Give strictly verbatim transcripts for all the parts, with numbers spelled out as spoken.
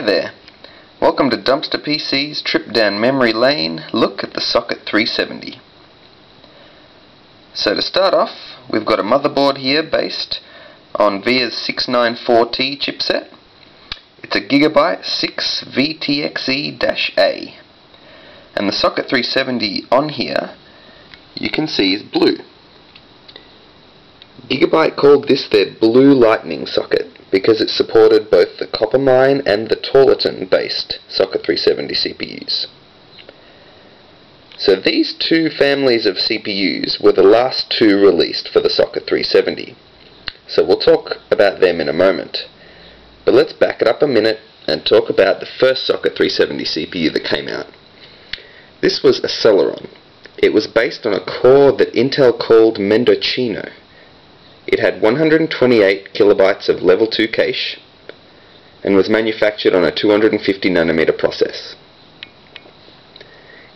Hi there, welcome to Dumpster P C's trip down memory lane look at the Socket three seventy. So to start off, we've got a motherboard here based on V I A's six ninety-four T chipset. It's a Gigabyte six V T X E A, and the Socket three seventy on here you can see is blue. Gigabyte called this their Blue Lightning socket because it supported both the Coppermine and the Tualatin based Socket three seventy C P Us. So these two families of C P Us were the last two released for the Socket three seventy. So we'll talk about them in a moment. But let's back it up a minute and talk about the first Socket three seventy C P U that came out. This was a Celeron. It was based on a core that Intel called Mendocino. It had one hundred twenty-eight kilobytes of level two cache and was manufactured on a two hundred fifty nanometer process.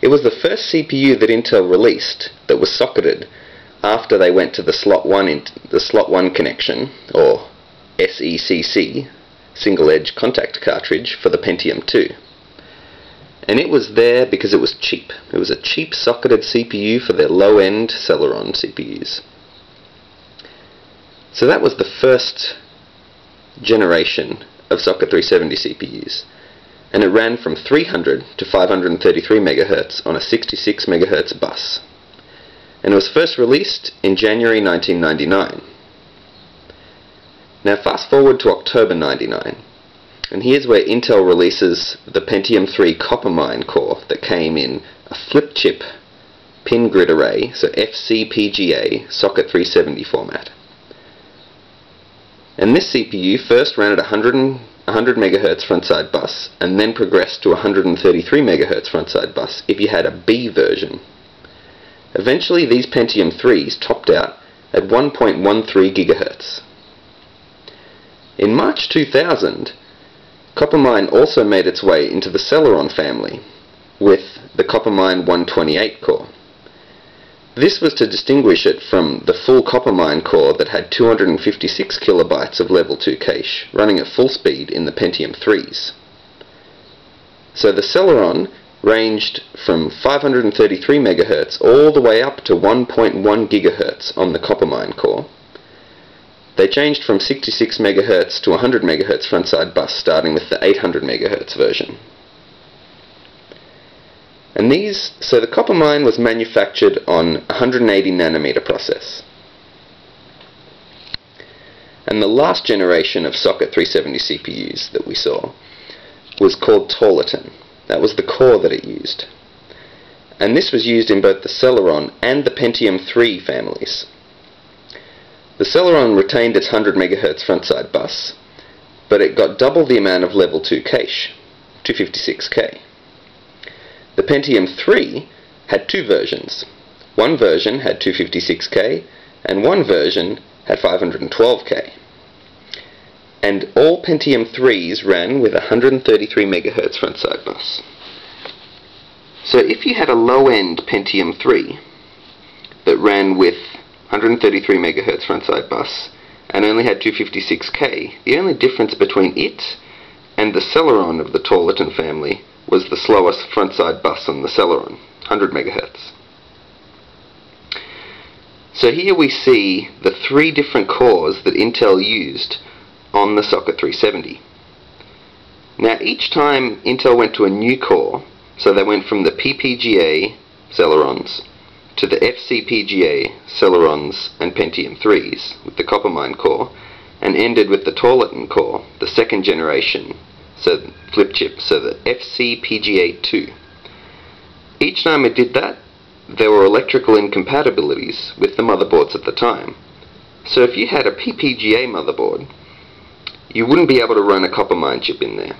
It was the first C P U that Intel released that was socketed after they went to the slot one in the slot one connection, or S E C C, single edge contact cartridge for the Pentium two. And it was there because it was cheap. It was a cheap socketed C P U for their low-end Celeron C P Us. So that was the first generation of Socket three seventy C P Us, and it ran from three hundred to five hundred thirty-three megahertz on a sixty-six megahertz bus, and it was first released in January nineteen ninety-nine. Now fast forward to October ninety-nine, and here's where Intel releases the Pentium three Coppermine core that came in a flip chip pin grid array, so F C P G A Socket three seventy format. And this C P U first ran at one hundred megahertz frontside bus and then progressed to one hundred thirty-three megahertz frontside bus if you had a B version. Eventually these Pentium threes topped out at one point one three gigahertz. In March two thousand, Coppermine also made its way into the Celeron family with the Coppermine one twenty-eight core. This was to distinguish it from the full Coppermine core that had two hundred fifty-six kilobytes of level two cache running at full speed in the Pentium threes. So the Celeron ranged from five hundred thirty-three megahertz all the way up to one point one gigahertz on the Coppermine core. They changed from sixty-six megahertz to one hundred megahertz frontside bus starting with the eight hundred megahertz version. And these, so the Coppermine was manufactured on one hundred eighty nanometer process. And the last generation of Socket three seventy C P Us that we saw was called Tualatin. That was the core that it used. And this was used in both the Celeron and the Pentium three families. The Celeron retained its one hundred megahertz frontside bus, but it got double the amount of level two cache, two hundred fifty-six K. The Pentium three had two versions. One version had two hundred fifty-six K and one version had five hundred twelve K. And all Pentium threes ran with one hundred thirty-three megahertz frontside bus. So if you had a low-end Pentium three that ran with one hundred thirty-three megahertz frontside bus and only had two hundred fifty-six K, the only difference between it and the Celeron of the Tualatin family was the slowest frontside bus on the Celeron, one hundred megahertz. So here we see the three different cores that Intel used on the Socket three seventy. Now each time Intel went to a new core, so they went from the P P G A Celerons to the F C P G A Celerons and Pentium threes with the Coppermine core, and ended with the Tualatin core, the second generation so flip chip, so the F C P G A two. Each time it did that, there were electrical incompatibilities with the motherboards at the time. So if you had a P P G A motherboard, you wouldn't be able to run a Coppermine chip in there.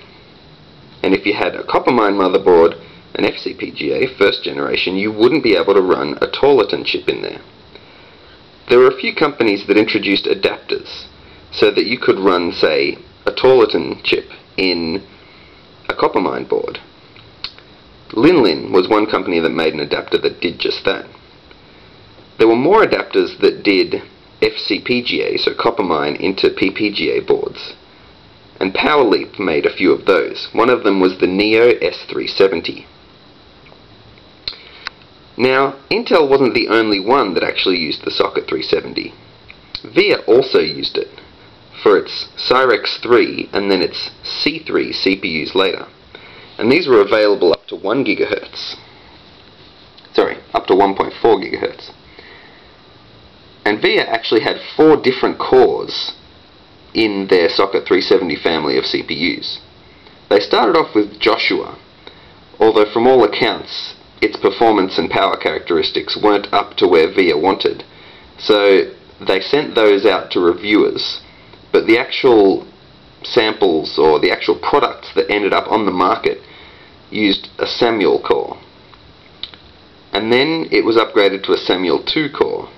And if you had a Coppermine motherboard, an F C P G A first generation, you wouldn't be able to run a Tualatin chip in there. There were a few companies that introduced adapters so that you could run, say, a Tualatin chip in a Coppermine board. LinLin was one company that made an adapter that did just that. There were more adapters that did F C P G A, so Coppermine into P P G A boards, And PowerLeap made a few of those. One of them was the Neo S three seventy. Now, Intel wasn't the only one that actually used the Socket three seventy. V I A also used it for its Cyrix three and then its C three C P Us later. And these were available up to one gigahertz. Sorry, up to one point four gigahertz. And V I A actually had four different cores in their Socket three seventy family of C P Us. They started off with Joshua, although from all accounts its performance and power characteristics weren't up to where V I A wanted, so they sent those out to reviewers, but the actual samples or the actual products that ended up on the market used a Samuel core. And then it was upgraded to a Samuel two core.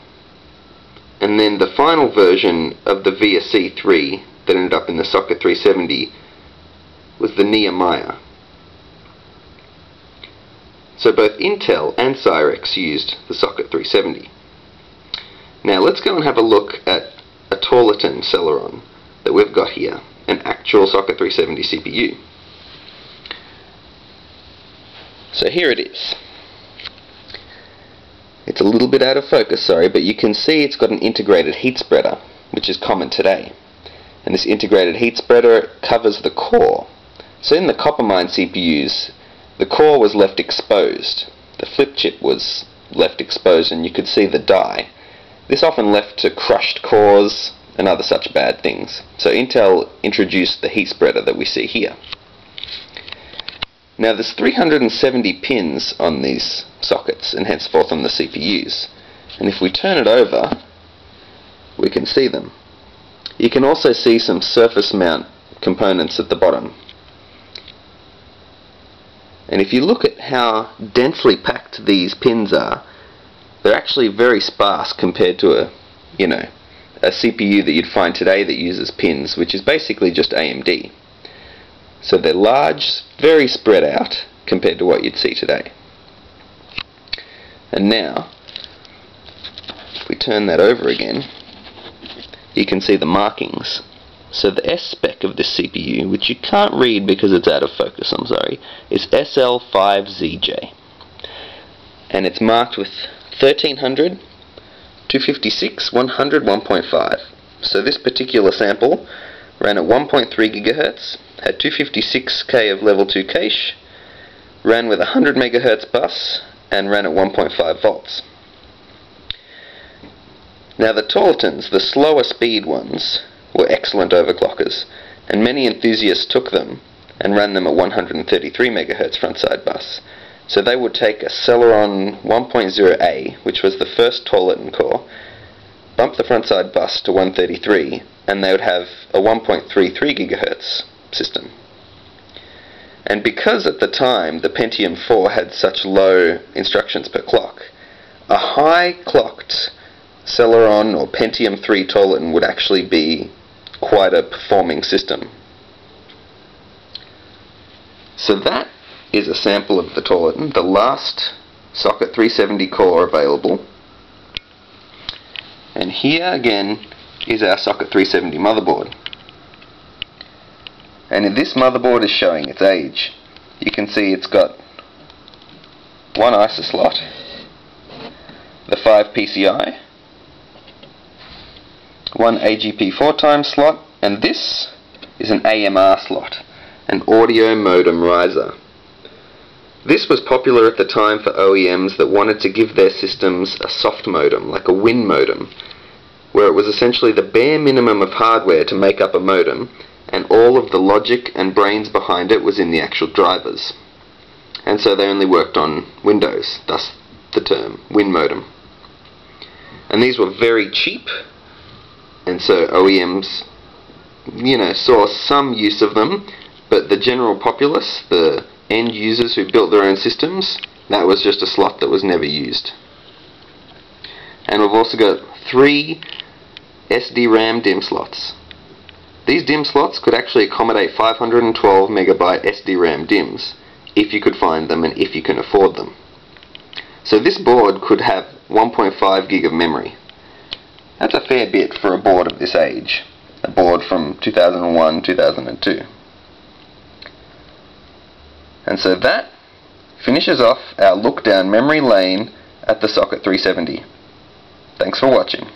And then the final version of the V I A C three that ended up in the Socket three seventy was the Nehemiah. So both Intel and Cyrix used the Socket three seventy. Now let's go and have a look at a Tualatin Celeron that we've got here, an actual Socket three seventy C P U. So here it is. It's a little bit out of focus, sorry, but you can see it's got an integrated heat spreader, which is common today. And this integrated heat spreader covers the core. So in the Coppermine C P Us, the core was left exposed. The flip chip was left exposed and you could see the die. This often left to crushed cores and other such bad things. So Intel introduced the heat spreader that we see here. Now there's three hundred seventy pins on these sockets and henceforth on the C P Us, and if we turn it over we can see them. You can also see some surface mount components at the bottom, and if you look at how densely packed these pins are, they're actually very sparse compared to a you know a C P U that you'd find today that uses pins, which is basically just A M D. So they're large, very spread out compared to what you'd see today. And now, if we turn that over again, you can see the markings. So the S spec of this C P U, which you can't read because it's out of focus, I'm sorry, is S L five Z J. And it's marked with thirteen hundred, two fifty-six, one hundred, one point five. So this particular sample ran at one point three gigahertz, had two fifty-six K of level two cache, ran with a one hundred megahertz bus, and ran at one point five volts. Now the Tualatins, the slower speed ones, were excellent overclockers, and many enthusiasts took them and ran them at one hundred thirty-three megahertz frontside bus. So they would take a Celeron one point oh A, which was the first Tualatin core, bump the frontside bus to one thirty-three, and they would have a one point three three gigahertz system. And because at the time the Pentium four had such low instructions per clock, a high clocked Celeron or Pentium three Tualatin would actually be quite a performing system. So that is a sample of the Tualatin, the last Socket three seventy core available. And here again is our Socket three seventy motherboard. And this motherboard is showing its age. You can see it's got one I S A slot, the five P C I, one A G P four times slot, and this is an A M R slot, an audio modem riser. This was popular at the time for O E Ms that wanted to give their systems a soft modem, like a Win modem, where it was essentially the bare minimum of hardware to make up a modem, and all of the logic and brains behind it was in the actual drivers. And so they only worked on Windows, thus the term Win modem. And these were very cheap, and so O E Ms, you know, saw some use of them, but the general populace, the end users who built their own systems, that was just a slot that was never used. And we've also got three S D RAM DIMM slots. These DIMM slots could actually accommodate five hundred twelve megabyte S D RAM DIMMs if you could find them and if you can afford them. So this board could have one point five gig of memory. That's a fair bit for a board of this age. a board from two thousand one to two thousand two. And so that finishes off our look down memory lane at the Socket three seventy. Thanks for watching.